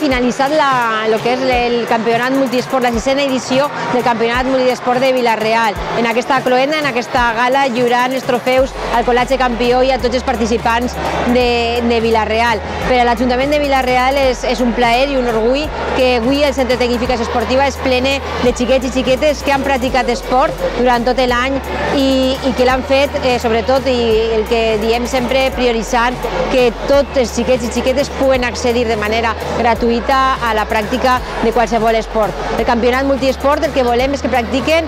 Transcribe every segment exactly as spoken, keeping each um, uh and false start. Finalitzat el que és el campionat multiesport, la sisena edició del campionat multiesport de Vila-real. En aquesta cloenda, en aquesta gala, lliurant els trofeus al col·legi campió i a tots els participants de Vila-real. Per a l'Ajuntament de Vila-real és un plaer i un orgull que avui el Centre de Tecnificació Esportiva és plene de xiquets i xiquetes que han practicat esport durant tot l'any i que l'han fet, sobretot, i el que diem sempre prioritzant que tots els xiquets i xiquetes puguen accedir de manera gratuïta a la pràctica de qualsevol esport. El campionat multiesport el que volem és que practiquen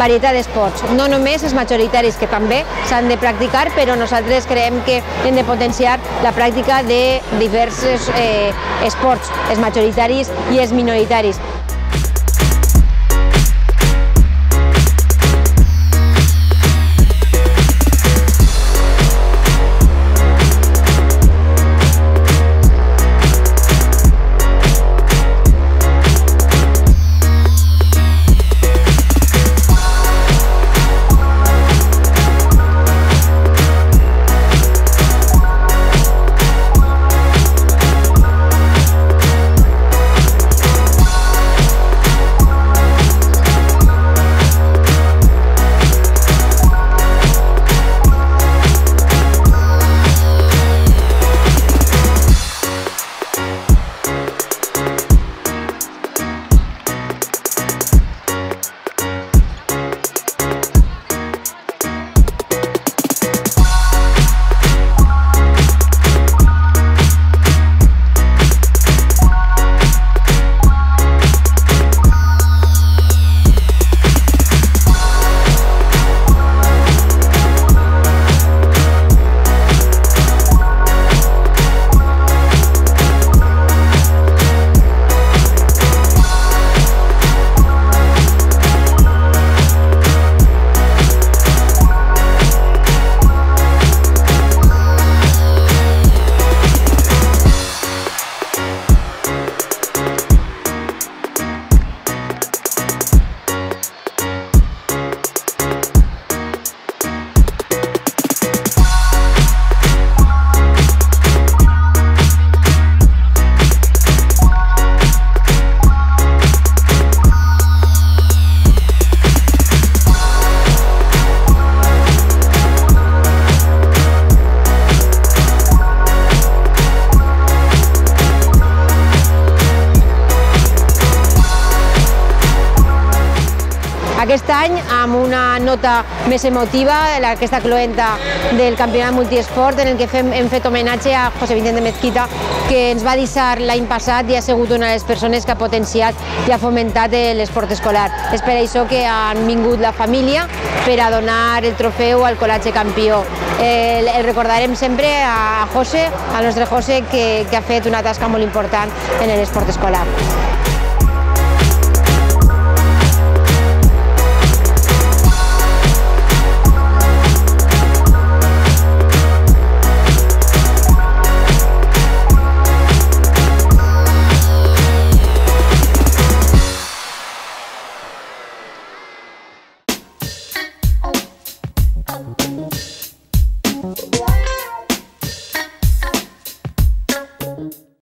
varietat d'esports, no només els majoritaris, que també s'han de practicar, però nosaltres creiem que hem de potenciar la pràctica de diversos esports, els majoritaris i els minoritaris. Aquest any, amb una nota més emotiva, aquesta cloenda del campionat multiesport, en el que hem fet homenatge a José Vicente Mezquita, que ens va deixar l'any passat i ha sigut una de les persones que ha potenciat i ha fomentat l'esport escolar. És per això que han vingut la família per a donar el trofeu al col·legi campió. El recordarem sempre a José, al nostre José, que ha fet una tasca molt important en l'esport escolar. Thank you.